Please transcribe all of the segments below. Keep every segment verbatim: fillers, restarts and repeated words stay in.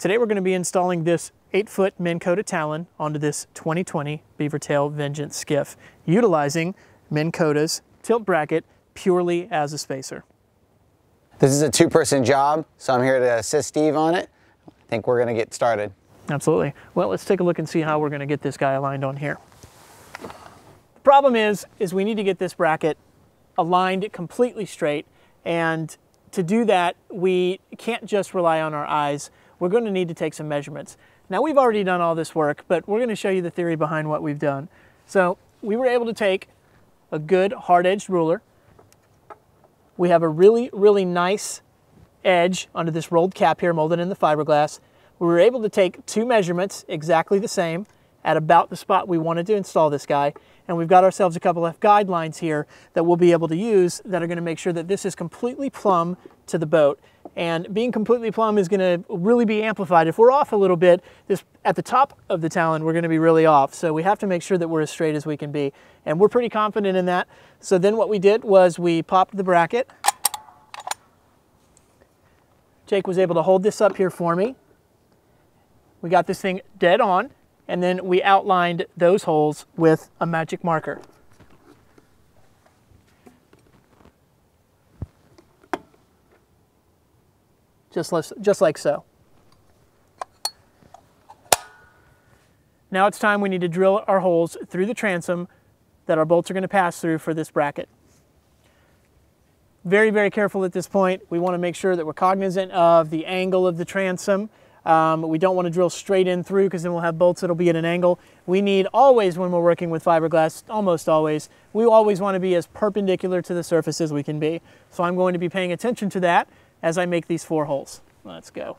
Today we're going to be installing this eight foot Minn Kota Talon onto this twenty twenty Beaver Tail Vengeance Skiff, utilizing Minn Kota's tilt bracket purely as a spacer. This is a two-person job, so I'm here to assist Steve on it. I think we're going to get started. Absolutely. Well, let's take a look and see how we're going to get this guy aligned on here. The problem is, is we need to get this bracket aligned completely straight, and to do that, we can't just rely on our eyes. We're going to need to take some measurements. Now, we've already done all this work, but we're going to show you the theory behind what we've done. So we were able to take a good hard-edged ruler. We have a really, really nice edge under this rolled cap here, molded in the fiberglass. We were able to take two measurements exactly the same at about the spot we wanted to install this guy. And we've got ourselves a couple of guidelines here that we'll be able to use that are going to make sure that this is completely plumb to the boat. And being completely plumb is going to really be amplified. If we're off a little bit, this at the top of the Talon, we're going to be really off. So we have to make sure that we're as straight as we can be. And we're pretty confident in that. So then what we did was we popped the bracket. Jake was able to hold this up here for me. We got this thing dead on. And then we outlined those holes with a magic marker. Just, less, just like so. Now it's time we need to drill our holes through the transom that our bolts are going to pass through for this bracket. Very, very careful at this point. We want to make sure that we're cognizant of the angle of the transom. Um, we don't want to drill straight in through because then we'll have bolts that'll be at an angle. We need always, when we're working with fiberglass, almost always, we always want to be as perpendicular to the surface as we can be. So I'm going to be paying attention to that as I make these four holes. Let's go.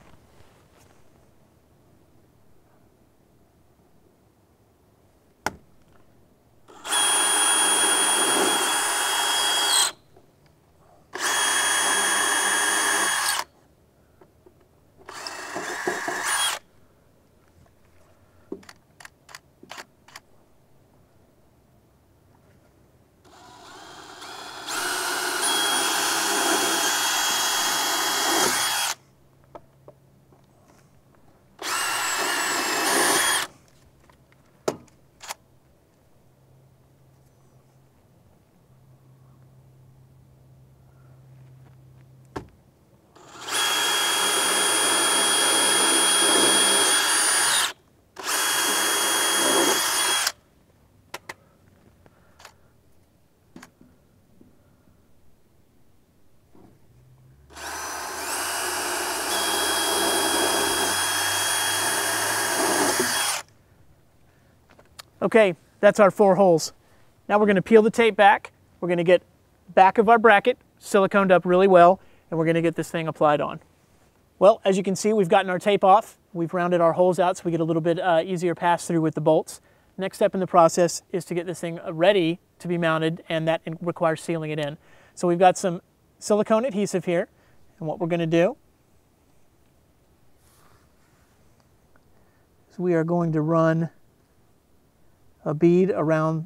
Okay, that's our four holes. Now we're going to peel the tape back. We're going to get back of our bracket siliconed up really well, and we're going to get this thing applied on. Well, as you can see, we've gotten our tape off. We've rounded our holes out so we get a little bit uh, easier pass through with the bolts. Next step in the process is to get this thing ready to be mounted, and that requires sealing it in. So we've got some silicone adhesive here, and what we're going to do is we are going to run a bead around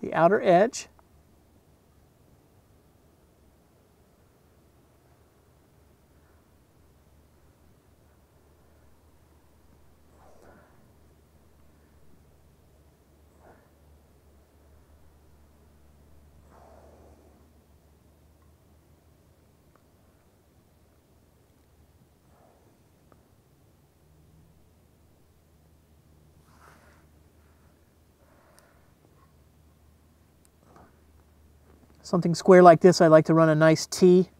the outer edge. Something square like this, I like to run a nice T.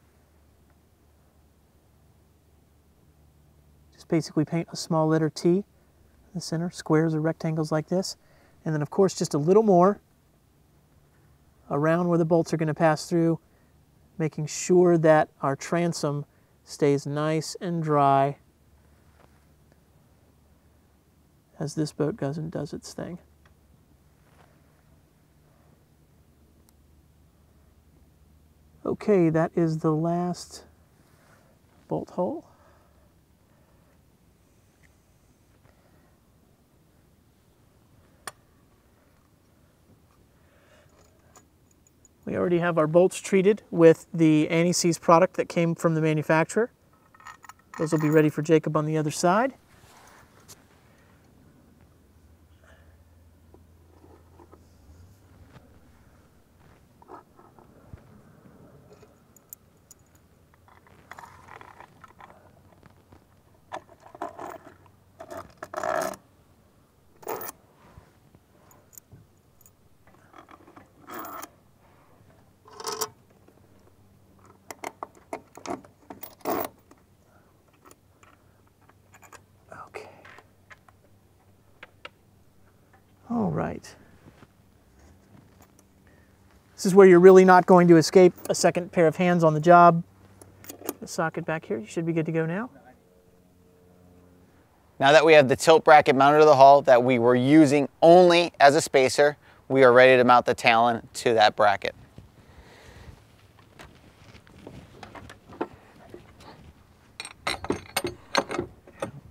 Just basically paint a small letter T in the center, squares or rectangles like this. And then of course just a little more around where the bolts are going to pass through, making sure that our transom stays nice and dry as this boat goes and does its thing. Okay, that is the last bolt hole. We already have our bolts treated with the anti-seize product that came from the manufacturer. Those will be ready for Jacob on the other side. This is where you're really not going to escape a second pair of hands on the job. The socket back here, you should be good to go now. Now that we have the tilt bracket mounted to the hull that we were using only as a spacer, we are ready to mount the Talon to that bracket.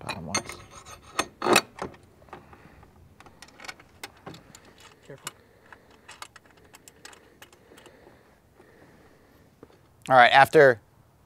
Bottom once. Careful. All right, after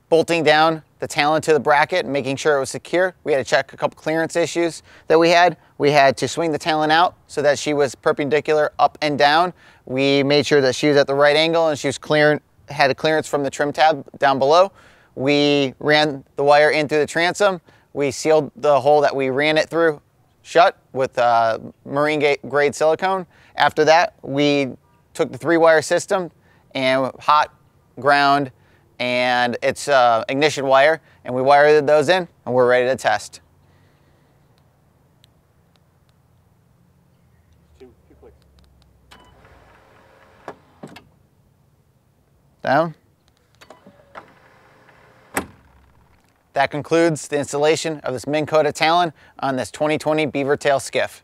bolting down the Talon to the bracket and making sure it was secure, we had to check a couple clearance issues that we had. We had to swing the Talon out so that she was perpendicular up and down. We made sure that she was at the right angle and she was clear, had a clearance from the trim tab down below. We ran the wire in through the transom. We sealed the hole that we ran it through shut with uh, marine grade silicone. After that, we took the three wire system and hot, ground, and it's uh, ignition wire, and we wired those in, and we're ready to test. Two, two clicks. Down. That concludes the installation of this Minn Kota Talon on this twenty twenty Beaver Tail skiff.